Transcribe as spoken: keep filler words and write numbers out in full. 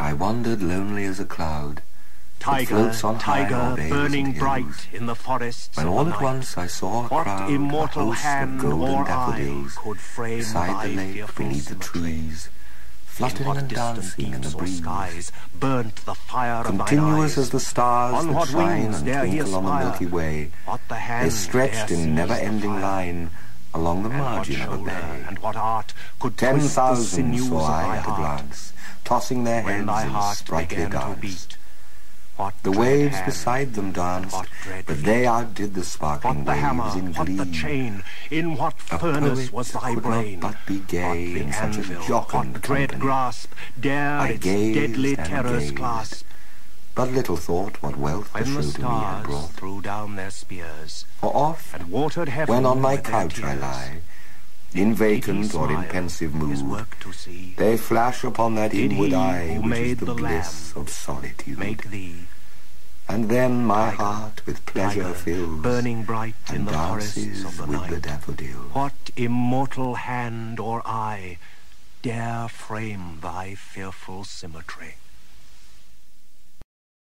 I wandered lonely as a cloud. Tiger, tiger, burning bright in the forests of the night. When all at once I saw a crowd, a host of golden daffodils, beside the lake, beneath the trees, fluttering and dancing in the breeze, continuous as the stars that shine and twinkle on the Milky Way. They stretched in never-ending line along the margin of a bay. Ten thousand saw I at a glance, tossing their heads in sprightly dance. The waves beside them danced, but they outdid the sparkling waves in glee. A poet could not but be gay in such a jocund company. I gazed and gazed, but little thought what wealth the show to me had brought. For oft, when on my couch I lie, in vacant or in pensive mood, they flash upon that inward eye which is the bliss of solitude. And then my heart with pleasure fills, burning bright in the forests of the night. With the daffodils. What immortal hand or eye dare frame thy fearful symmetry?